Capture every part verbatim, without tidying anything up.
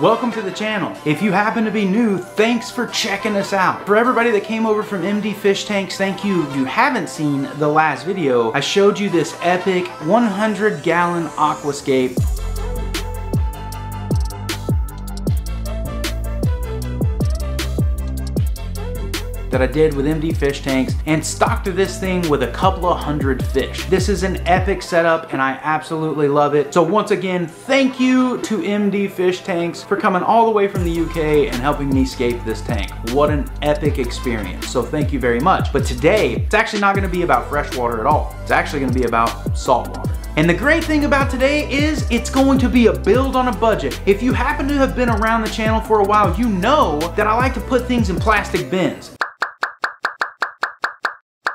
Welcome to the channel. If you happen to be new, thanks for checking us out. For everybody that came over from M D Fish Tanks, thank you. If you haven't seen the last video, I showed you this epic one hundred gallon aquascape. That I did with M D Fish Tanks and stocked this thing with a couple of hundred fish. This is an epic setup and I absolutely love it. So once again, thank you to M D Fish Tanks for coming all the way from the U K and helping me scape this tank. What an epic experience. So thank you very much. But today, it's actually not gonna be about freshwater at all. It's actually gonna be about saltwater. And the great thing about today is it's going to be a build on a budget. If you happen to have been around the channel for a while, you know that I like to put things in plastic bins.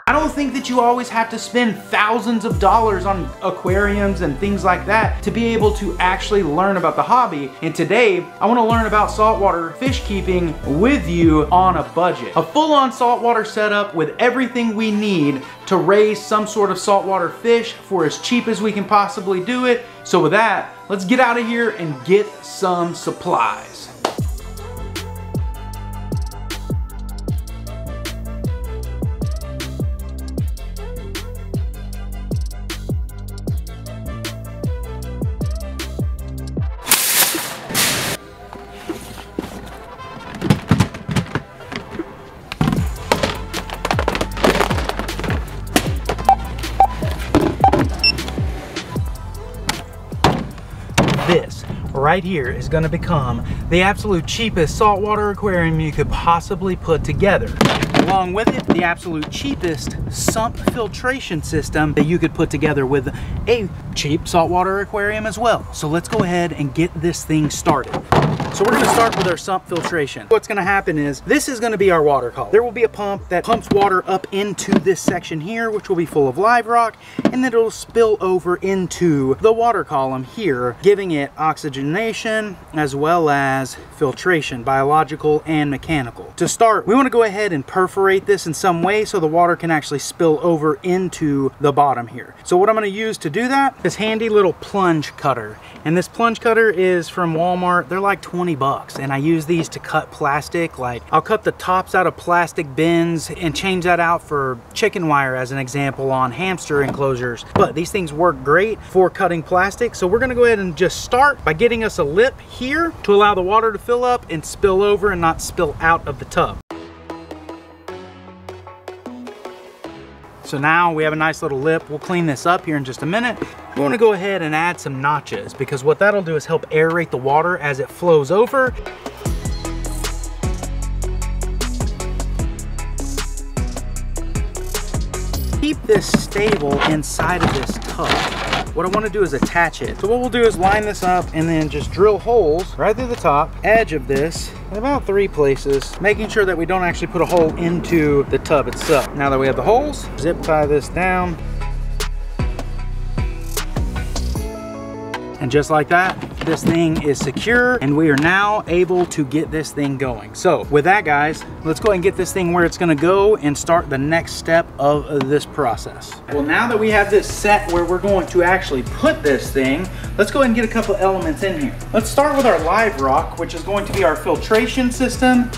I don't think that you always have to spend thousands of dollars on aquariums and things like that to be able to actually learn about the hobby. And today, I want to learn about saltwater fish keeping with you on a budget. A full-on saltwater setup with everything we need to raise some sort of saltwater fish for as cheap as we can possibly do it. So with that, let's get out of here and get some supplies. This right here is going to become the absolute cheapest saltwater aquarium you could possibly put together. Along with it, the absolute cheapest sump filtration system that you could put together with a cheap saltwater aquarium as well. So let's go ahead and get this thing started. So we're gonna start with our sump filtration. What's gonna happen is, this is gonna be our water column. There will be a pump that pumps water up into this section here, which will be full of live rock, and then it'll spill over into the water column here, giving it oxygenation as well as filtration, biological and mechanical. To start, we wanna go ahead and perforate this in some way so the water can actually spill over into the bottom here. So what I'm gonna use to do that, this handy little plunge cutter. And this plunge cutter is from Walmart. They're like twenty bucks, and I use these to cut plastic. Like, I'll cut the tops out of plastic bins and change that out for chicken wire, as an example, on hamster enclosures. But these things work great for cutting plastic. So we're gonna go ahead and just start by getting us a lip here to allow the water to fill up and spill over and not spill out of the tub. So now we have a nice little lip. We'll clean this up here in just a minute. We want to go ahead and add some notches, because what that'll do is help aerate the water as it flows over. Keep this stable inside of this tub. What I want to do is attach it. So what we'll do is line this up and then just drill holes right through the top edge of this, about three places, making sure that we don't actually put a hole into the tub itself. Now that we have the holes, zip tie this down. And just like that, this thing is secure and we are now able to get this thing going. So with that, guys, let's go ahead and get this thing where it's gonna go and start the next step of this process. Well, now that we have this set where we're going to actually put this thing, let's go ahead and get a couple elements in here. Let's start with our live rock, which is going to be our filtration system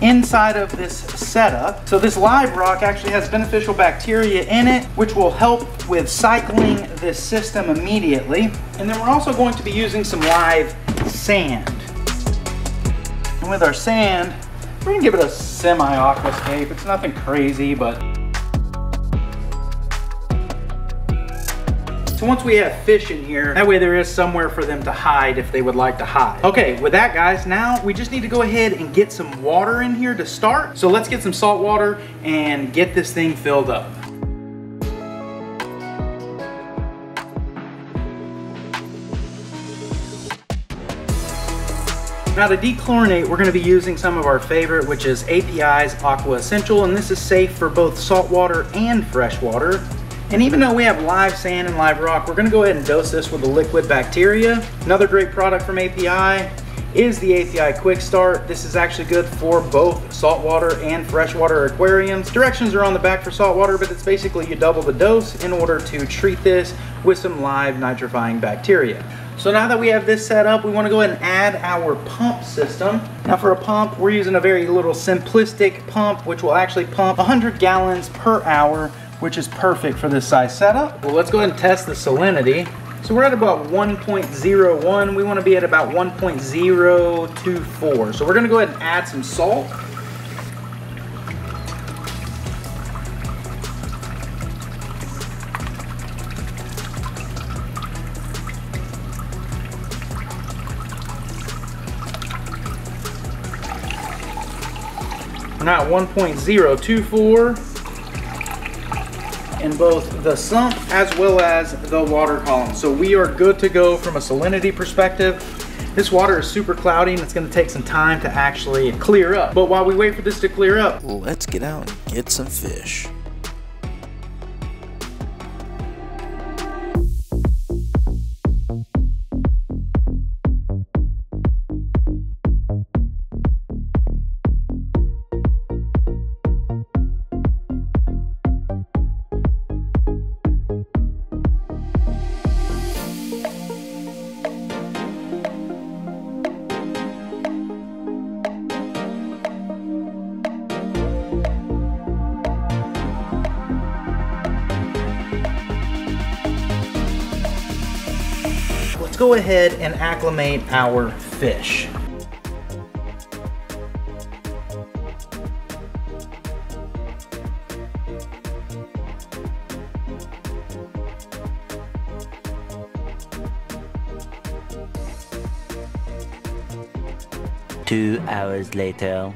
inside of this setup. So this live rock actually has beneficial bacteria in it, which will help with cycling this system immediately. And then we're also going to be using some live sand. And with our sand, we're gonna give it a semi-aquascape. It's nothing crazy, but. So once we have fish in here, that way there is somewhere for them to hide if they would like to hide. Okay, with that, guys, now we just need to go ahead and get some water in here to start. So let's get some salt water and get this thing filled up. Now to dechlorinate, we're gonna be using some of our favorite, which is A P I's Aqua Essential, and this is safe for both salt water and fresh water. And even though we have live sand and live rock, we're gonna go ahead and dose this with the liquid bacteria. Another great product from A P I is the A P I Quick Start. This is actually good for both saltwater and freshwater aquariums. Directions are on the back for saltwater, but it's basically you double the dose in order to treat this with some live nitrifying bacteria. So now that we have this set up, we want to go ahead and add our pump system. Now for a pump, we're using a very little simplistic pump, which will actually pump one hundred gallons per hour, which is perfect for this size setup. Well, let's go ahead and test the salinity. So we're at about one point zero one. We want to be at about one point zero two four. So we're going to go ahead and add some salt. We're now at one point zero two four in both the sump as well as the water column. So we are good to go from a salinity perspective. This water is super cloudy and it's gonna take some time to actually clear up. But while we wait for this to clear up, let's get out and get some fish. Let's go ahead and acclimate our fish. Two hours later.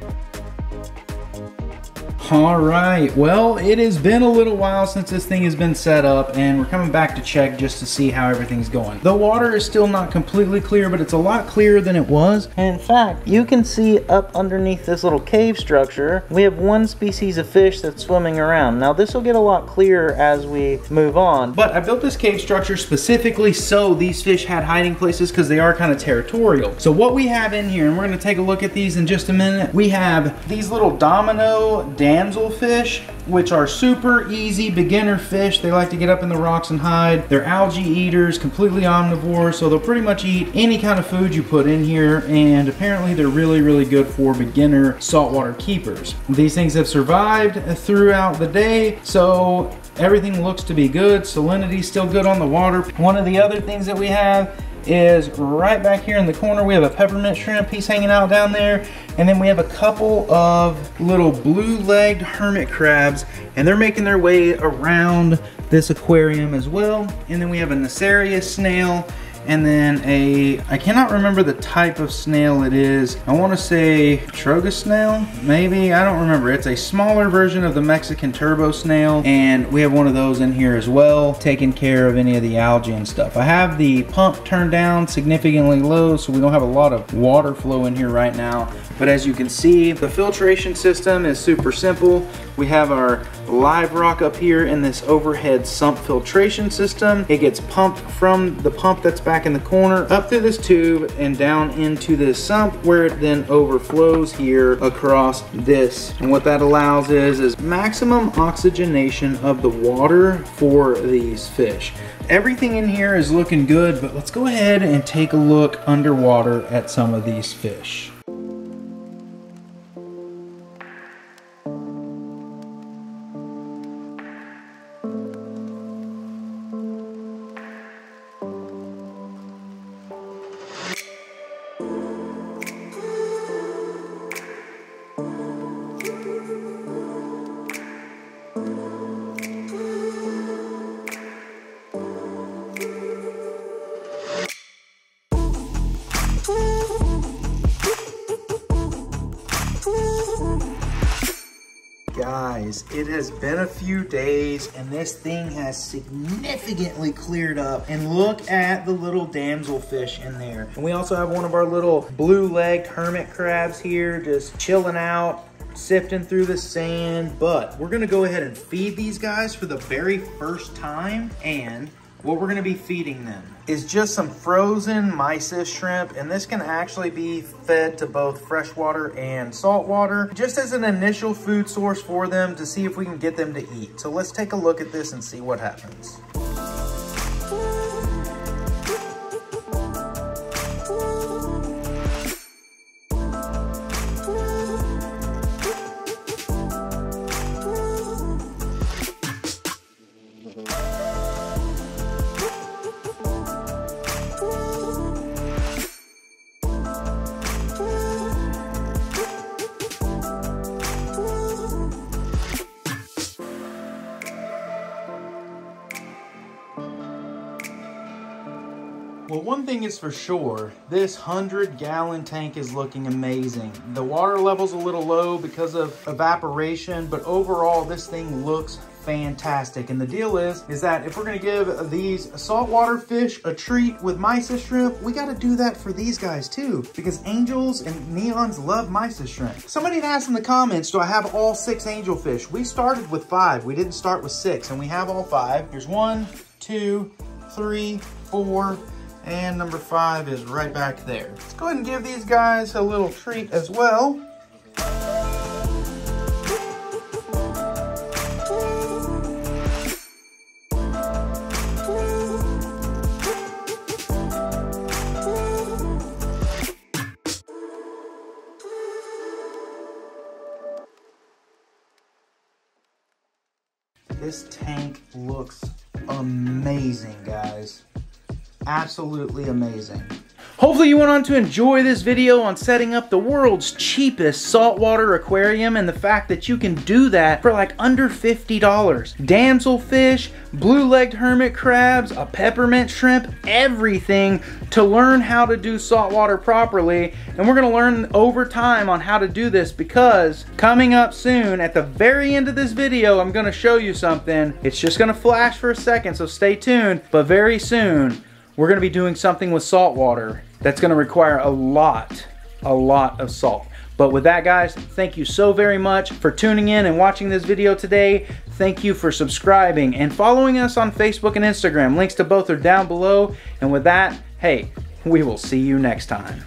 All right, well, it has been a little while since this thing has been set up, and we're coming back to check just to see how everything's going. The water is still not completely clear, but it's a lot clearer than it was. And in fact, you can see up underneath this little cave structure, we have one species of fish that's swimming around. Now this will get a lot clearer as we move on. But I built this cave structure specifically so these fish had hiding places because they are kind of territorial. So what we have in here, and we're gonna take a look at these in just a minute, we have these little domino dams. Damselfish, which are super easy beginner fish. They like to get up in the rocks and hide. They're algae eaters, completely omnivores, so they'll pretty much eat any kind of food you put in here, and apparently they're really, really good for beginner saltwater keepers. These things have survived throughout the day, so everything looks to be good. Salinity's still good on the water. One of the other things that we have is right back here in the corner. We have a peppermint shrimp. He's hanging out down there. And then we have a couple of little blue legged hermit crabs, and they're making their way around this aquarium as well. And then we have a nassarius snail, and then a, I cannot remember the type of snail it is. I wanna say trochus snail, maybe, I don't remember. It's a smaller version of the Mexican turbo snail, and we have one of those in here as well, taking care of any of the algae and stuff. I have the pump turned down significantly low, so we don't have a lot of water flow in here right now. But as you can see, the filtration system is super simple. We have our live rock up here in this overhead sump filtration system. It gets pumped from the pump that's back in the corner up through this tube and down into this sump, where it then overflows here across this. And what that allows is, is maximum oxygenation of the water for these fish. Everything in here is looking good, but let's go ahead and take a look underwater at some of these fish. Guys, it has been a few days and this thing has significantly cleared up, and look at the little damselfish in there. And we also have one of our little blue-legged hermit crabs here just chilling out, sifting through the sand. But we're gonna go ahead and feed these guys for the very first time, and what we're gonna be feeding them is just some frozen mysis shrimp, and this can actually be fed to both freshwater and saltwater, just as an initial food source for them to see if we can get them to eat. So let's take a look at this and see what happens. thing is for sure, this hundred gallon tank is looking amazing. The water level's a little low because of evaporation, but overall this thing looks fantastic. And the deal is, is that if we're gonna give these saltwater fish a treat with mysis shrimp, we gotta do that for these guys too, because angels and neons love mysis shrimp. Somebody had asked in the comments, do I have all six angelfish? We started with five, we didn't start with six, and we have all five. Here's one, two, three, four, and number five is right back there. Let's go ahead and give these guys a little treat as well. This tank looks amazing, guys. Absolutely amazing. Hopefully you went on to enjoy this video on setting up the world's cheapest saltwater aquarium, and the fact that you can do that for like under fifty dollars. Damselfish, blue legged hermit crabs, a peppermint shrimp, everything to learn how to do saltwater properly. And we're gonna learn over time on how to do this, because coming up soon at the very end of this video, I'm gonna show you something. It's just gonna flash for a second, so stay tuned, but very soon, we're gonna be doing something with salt water that's gonna require a lot, a lot of salt. But with that, guys, thank you so very much for tuning in and watching this video today. Thank you for subscribing and following us on Facebook and Instagram. Links to both are down below. And with that, hey, we will see you next time.